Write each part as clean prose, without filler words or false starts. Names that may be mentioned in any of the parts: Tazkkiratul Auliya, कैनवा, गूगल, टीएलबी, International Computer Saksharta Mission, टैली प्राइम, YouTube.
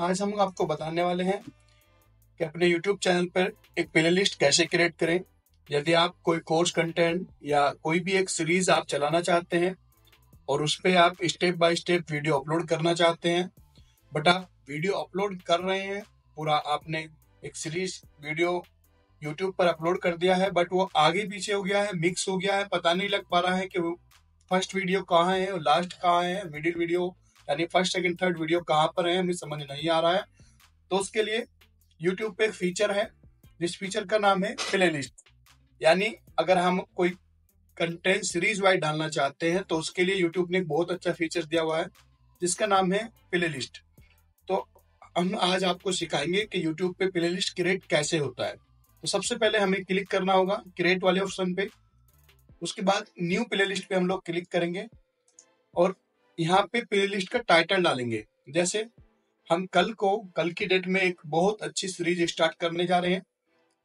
आज हम आपको बताने वाले हैं कि अपने YouTube चैनल पर एक प्ले लिस्ट कैसे क्रिएट करें। यदि आप कोई कोर्स कंटेंट या कोई भी एक सीरीज आप चलाना चाहते हैं और उस पर आप step by step video upload करना चाहते हैं, बट आप वीडियो अपलोड कर रहे हैं, पूरा आपने एक सीरीज वीडियो YouTube पर अपलोड कर दिया है, बट वो आगे पीछे हो गया है, मिक्स हो गया है, पता नहीं लग पा रहा है कि फर्स्ट वीडियो कहाँ है और लास्ट कहाँ है, मिडिल वीडियो यानी फर्स्ट सेकंड थर्ड वीडियो कहाँ पर है, हमें समझ नहीं आ रहा है। तो उसके लिए YouTube पे एक फीचर है जिस फीचर का नाम है प्लेलिस्ट। यानी अगर हम कोई कंटेंट सीरीज वाइज डालना चाहते हैं तो उसके लिए YouTube ने एक बहुत अच्छा फीचर दिया हुआ है जिसका नाम है प्लेलिस्ट। तो हम आज आपको सिखाएंगे कि YouTube पे प्लेलिस्ट क्रिएट कैसे होता है। तो सबसे पहले हमें क्लिक करना होगा क्रिएट वाले ऑप्शन पे, उसके बाद न्यू प्लेलिस्ट पे हम लोग क्लिक करेंगे और यहाँ पे प्लेलिस्ट का टाइटल डालेंगे। जैसे हम कल की डेट में एक बहुत अच्छी सीरीज स्टार्ट करने जा रहे हैं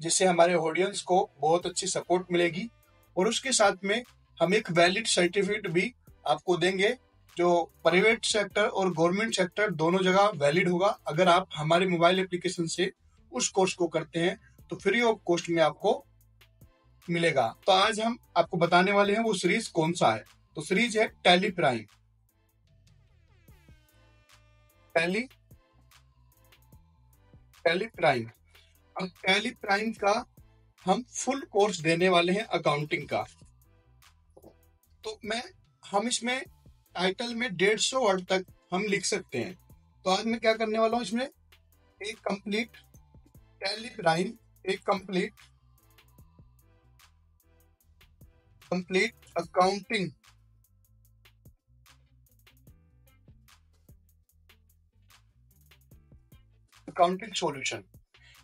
जिससे हमारे ऑडियंस को बहुत अच्छी सपोर्ट मिलेगी और उसके साथ में हम एक वैलिड सर्टिफिकेट भी आपको देंगे जो प्राइवेट सेक्टर और गवर्नमेंट सेक्टर दोनों जगह वैलिड होगा। अगर आप हमारे मोबाइल एप्लीकेशन से उस कोर्स को करते हैं तो फ्री ऑफ कॉस्ट में आपको मिलेगा। तो आज हम आपको बताने वाले हैं वो सीरीज कौन सा है। तो सीरीज है टैली प्राइम। अब टैली प्राइम का हम फुल कोर्स देने वाले हैं अकाउंटिंग का। तो हम इसमें टाइटल में 150 वर्ड तक हम लिख सकते हैं। तो आज मैं क्या करने वाला हूँ, इसमें एक कंप्लीट टैली प्राइम, एक कंप्लीट अकाउंटिंग सॉल्यूशन।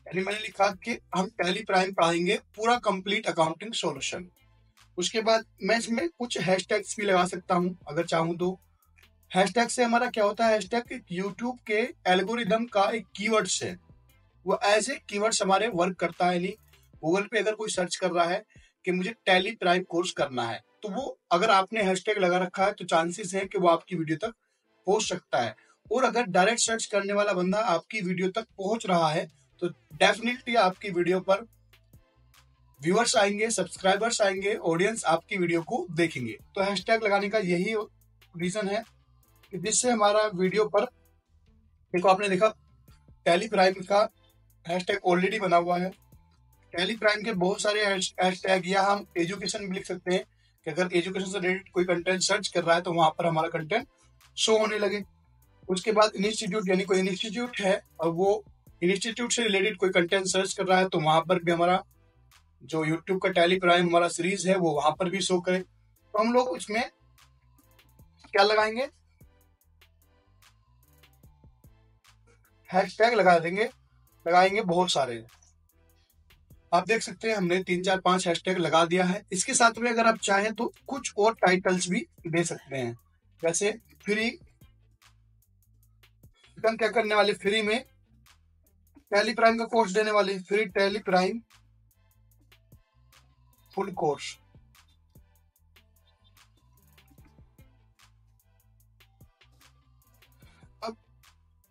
यानी मैंने लिखा कि हम टैली प्राइम पढ़ाएंगे पूरा कंप्लीट अकाउंटिंग सॉल्यूशन। उसके बाद मैं इसमें कुछ हैशटैग्स भी लगा सकता हूं अगर चाहूं तो। हैशटैग से हमारा क्या होता है, हैशटैग यूट्यूब के एल्गोरिदम का एक कीवर्ड्स है, वो एज ए कीवर्ड्स हमारे वर्क करता है। यानी गूगल पे अगर कोई सर्च कर रहा है कि मुझे टैली प्राइम कोर्स करना है तो वो अगर आपने हैशटैग लगा रखा है तो चांसेस हैं कि वो आपकी वीडियो तक पहुंच सकता है। और अगर डायरेक्ट सर्च करने वाला बंदा आपकी वीडियो तक पहुंच रहा है तो डेफिनेटली आपकी वीडियो पर व्यूअर्स आएंगे, सब्सक्राइबर्स आएंगे, ऑडियंस आपकी वीडियो को देखेंगे। तो हैशटैग लगाने का यही रीजन है कि जिससे हमारा वीडियो पर देखो, आपने देखा टैली प्राइम का हैशटैग ऑलरेडी बना हुआ है। टैली प्राइम के बहुत सारे हैशटैग, या हम एजुकेशन भी लिख सकते हैं कि अगर एजुकेशन से रिलेटेड कोई कंटेंट सर्च कर रहा है तो वहां पर हमारा कंटेंट शो होने लगे। उसके बाद इंस्टीट्यूट, यानी कोई इंस्टीट्यूट है और वो इंस्टीट्यूट से रिलेटेड कोई कंटेंट सर्च कर रहा है तो वहां पर भी हमारा जो यूट्यूब का टैली प्राइम हमारा सीरीज है वो वहां पर भी शो करे। तो हम लोग इसमें क्या लगाएंगे, हैशटैग लगाएंगे बहुत सारे। आप देख सकते हैं हमने 3 4 5 हैशटैग लगा दिया है। इसके साथ में अगर आप चाहें तो कुछ और टाइटल्स भी दे सकते हैं। जैसे फ्री, हम क्या करने वाले, फ्री में टैली प्राइम का कोर्स देने वाले, free टैली प्राइम full course. अब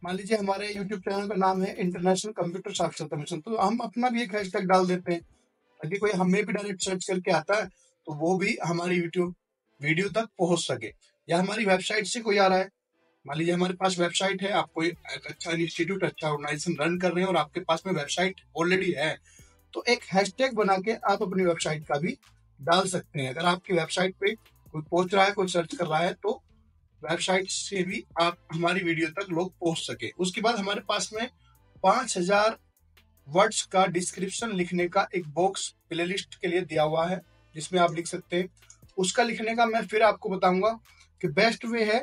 मान लीजिए हमारे YouTube चैनल का नाम है इंटरनेशनल कंप्यूटर साक्षरता मिशन, तो हम अपना भी एक हैशटैग डाल देते हैं ताकि कोई हमें भी डायरेक्ट सर्च करके आता है तो वो भी हमारी YouTube वीडियो तक पहुंच सके। या हमारी वेबसाइट से कोई आ रहा है, मान लीजिए हमारे पास वेबसाइट है, आप कोई एक अच्छा इंस्टीट्यूट, अच्छा ऑर्गेनाइजेशन रन कर रहे हैं और आपके पास में वेबसाइट ऑलरेडी है तो एक हैशटैग बना के आप अपनी वेबसाइट का भी डाल सकते हैं। अगर आपकी वेबसाइट पे कोई पहुंच रहा है, कोई सर्च कर रहा है तो वेबसाइट से भी आप हमारी वीडियो तक लोग पहुंच सके। उसके बाद हमारे पास में 5000 वर्ड्स का डिस्क्रिप्शन लिखने का एक बॉक्स प्लेलिस्ट के लिए दिया हुआ है जिसमें आप लिख सकते हैं। उसका लिखने का मैं फिर आपको बताऊंगा कि बेस्ट वे है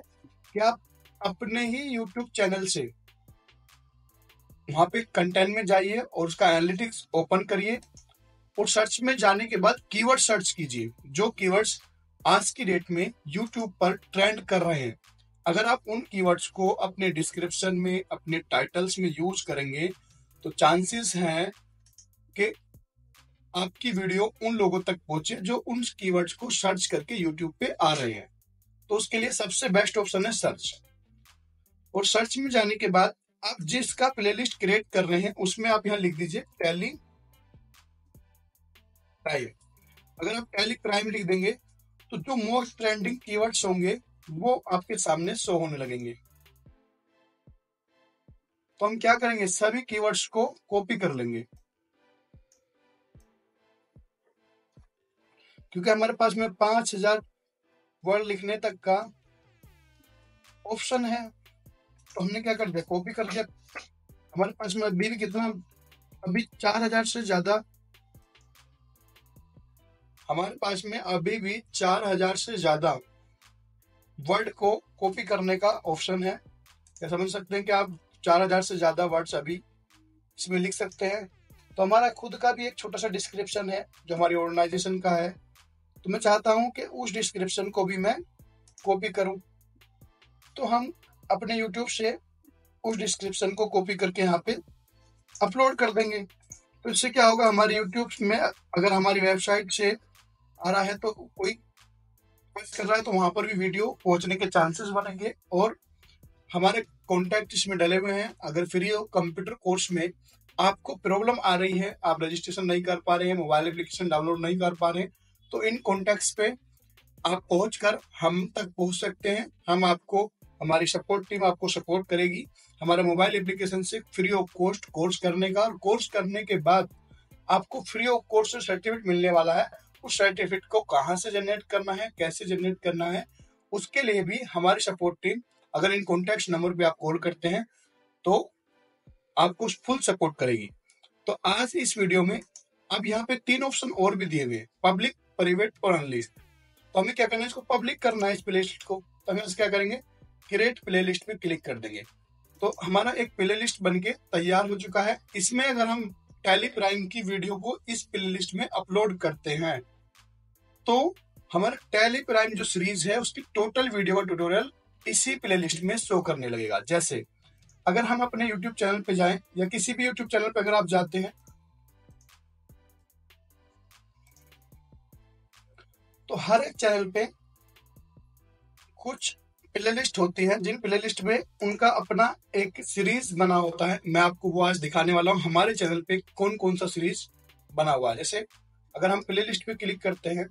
कि आप अपने ही YouTube चैनल से वहां पे कंटेंट में जाइए और उसका एनालिटिक्स ओपन करिए और सर्च में जाने के बाद कीवर्ड सर्च कीजिए, जो कीवर्ड्स आज की डेट में YouTube पर ट्रेंड कर रहे हैं। अगर आप उन कीवर्ड्स को अपने डिस्क्रिप्शन में, अपने टाइटल्स में यूज करेंगे तो चांसेस हैं कि आपकी वीडियो उन लोगों तक पहुंचे जो उन कीवर्ड्स को सर्च करके YouTube पे आ रहे हैं। तो उसके लिए सबसे बेस्ट ऑप्शन है सर्च। और सर्च में जाने के बाद आप जिसका प्लेलिस्ट क्रिएट कर रहे हैं उसमें आप यहाँ लिख दीजिए टैली प्राइम। अगर आप टैली प्राइम लिख देंगे तो जो मोस्ट ट्रेंडिंग कीवर्ड्स होंगे वो आपके सामने शो होने लगेंगे। तो हम क्या करेंगे, सभी कीवर्ड्स को कॉपी कर लेंगे क्योंकि हमारे पास में 5000 वर्ड लिखने तक का ऑप्शन है। तो हमने क्या कर दिया, कॉपी कर दिया। हमारे पास में अभी भी कितना, अभी 4000 से ज्यादा, हमारे पास में अभी भी 4000 से ज्यादा वर्ड को कॉपी करने का ऑप्शन है। या समझ सकते हैं कि आप 4000 से ज्यादा वर्ड्स अभी इसमें लिख सकते हैं। तो हमारा खुद का भी एक छोटा सा डिस्क्रिप्शन है जो हमारी ऑर्गेनाइजेशन का है। तो मैं चाहता हूं कि उस डिस्क्रिप्शन को भी मैं कॉपी करूं। तो हम अपने YouTube से उस डिस्क्रिप्शन को कॉपी करके यहाँ पे अपलोड कर देंगे। तो इससे क्या होगा, हमारे YouTube में अगर हमारी वेबसाइट से आ रहा है तो कोई सर्च कर रहा है तो वहाँ पर भी वीडियो पहुँचने के चांसेस बनेंगे। और हमारे कॉन्टैक्ट इसमें डले हुए हैं। अगर फ्री कंप्यूटर कोर्स में आपको प्रॉब्लम आ रही है, आप रजिस्ट्रेशन नहीं कर पा रहे हैं, मोबाइल एप्लीकेशन डाउनलोड नहीं कर पा रहे हैं, तो इन कॉन्टैक्ट्स पे आप पहुंचकर हम तक पहुंच सकते हैं। हम आपको, हमारी सपोर्ट टीम आपको सपोर्ट करेगी। हमारे मोबाइल एप्लीकेशन से फ्री ऑफ कॉस्ट कोर्स करने का, और कोर्स करने के बाद आपको फ्री ऑफ कॉस्ट से सर्टिफिकेट मिलने वाला है। उस सर्टिफिकेट को कहाँ से जनरेट करना है, कैसे जनरेट करना है, उसके लिए भी हमारी सपोर्ट टीम, अगर इन कॉन्टैक्ट नंबर पे आप कॉल करते हैं तो आपको फुल सपोर्ट करेगी। तो आज इस वीडियो में अब यहाँ पे 3 ऑप्शन और भी दिए हुए, पब्लिक, प्राइवेट और अनलिस्ट। तो हमें क्या करना है, इसको पब्लिक करना है, इस प्लेलिस्ट को। तो हम क्या करेंगे, क्रिएट प्लेलिस्ट पे क्लिक कर देंगे। तो हमारा एक प्लेलिस्ट बनके तैयार हो चुका है। इसमें अगर हम टैली प्राइम की वीडियो को इस प्लेलिस्ट में अपलोड करते हैं तो हमारा टैली प्राइम जो सीरीज है उसकी टोटल वीडियो का ट्यूटोरियल इसी प्लेलिस्ट में शो करने लगेगा। जैसे अगर हम अपने YouTube चैनल पे जाएं या किसी भी YouTube चैनल पे अगर आप जाते हैं तो हर एक चैनल पे कुछ प्लेलिस्ट होती है जिन प्लेलिस्ट में उनका अपना एक सीरीज बना होता है। मैं आपको वो आज दिखाने वाला हूँ, हमारे चैनल पे कौन कौन सा सीरीज बना हुआ है। जैसे अगर हम प्लेलिस्ट पे क्लिक करते हैं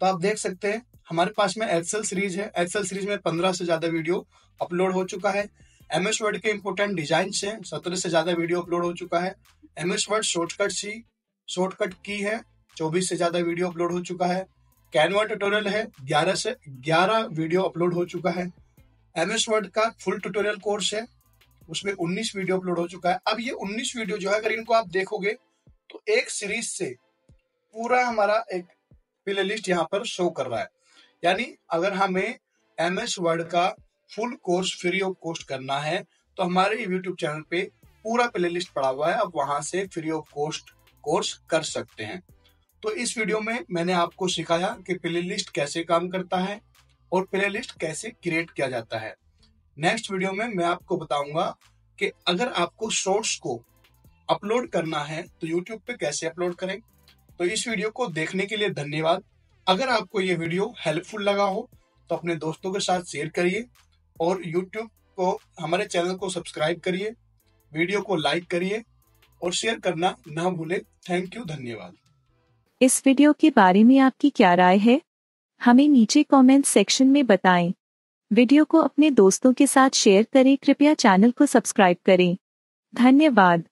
तो आप देख सकते हैं हमारे पास में एक्सेल सीरीज है। एक्सेल सीरीज में 15 से ज्यादा वीडियो अपलोड हो चुका है। एमएस वर्ड के इंपोर्टेंट डिजाइन हैं, 17 से ज्यादा वीडियो अपलोड हो चुका है। एमएस वर्ड शॉर्टकट की है, 24 से ज्यादा वीडियो अपलोड हो चुका है। कैनवा ट्यूटोरियल है, 11 वीडियो अपलोड हो चुका है। एमएस वर्ड का फुल ट्यूटोरियल कोर्स है, उसमें 19 वीडियो अपलोड हो चुका है। अब ये 19 वीडियो जो है अगर इनको आप देखोगे तो एक सीरीज से पूरा हमारा एक प्ले लिस्ट यहाँ पर शो कर रहा है। यानी अगर हमें एमएस वर्ड का full course free of cost करना है तो हमारे यूट्यूब चैनल पे पूरा प्लेलिस्ट पड़ा हुआ है, आप वहां से फ्री ऑफ कॉस्ट कोर्स कर सकते हैं। तो इस वीडियो में मैंने आपको सिखाया कि प्लेलिस्ट कैसे काम करता है और प्लेलिस्ट कैसे क्रिएट किया जाता है। नेक्स्ट वीडियो में मैं आपको बताऊंगा कि अगर आपको शॉर्ट्स को अपलोड करना है तो यूट्यूब पे कैसे अपलोड करें। तो इस वीडियो को देखने के लिए धन्यवाद। अगर आपको ये वीडियो हेल्पफुल लगा हो तो अपने दोस्तों के साथ शेयर करिए और YouTube को, हमारे चैनल को सब्सक्राइब करिए, वीडियो को लाइक करिए और शेयर करना ना भूलें। थैंक यू, धन्यवाद। इस वीडियो के बारे में आपकी क्या राय है, हमें नीचे कमेंट सेक्शन में बताएं। वीडियो को अपने दोस्तों के साथ शेयर करें। कृपया चैनल को सब्सक्राइब करें। धन्यवाद।